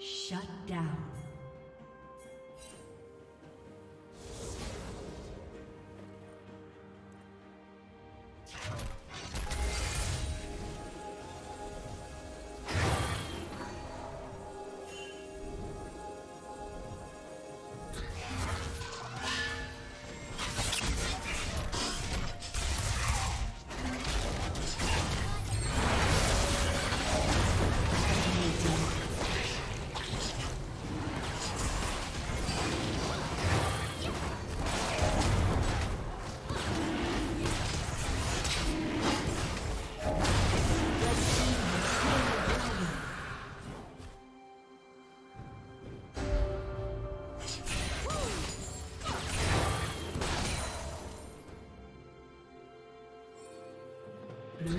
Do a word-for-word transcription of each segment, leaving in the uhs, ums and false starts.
Shut down. Blue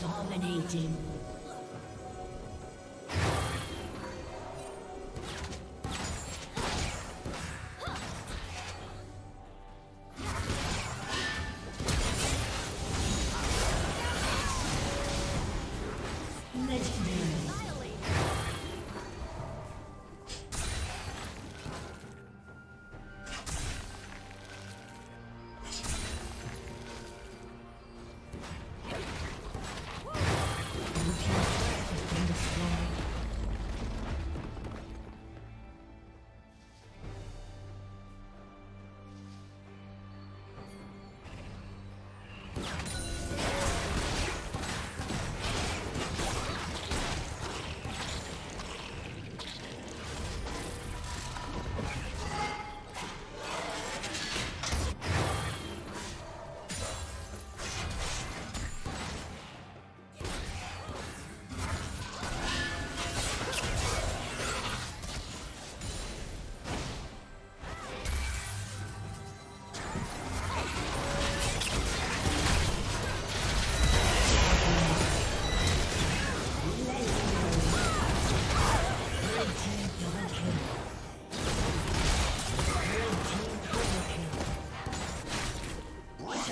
Dominating.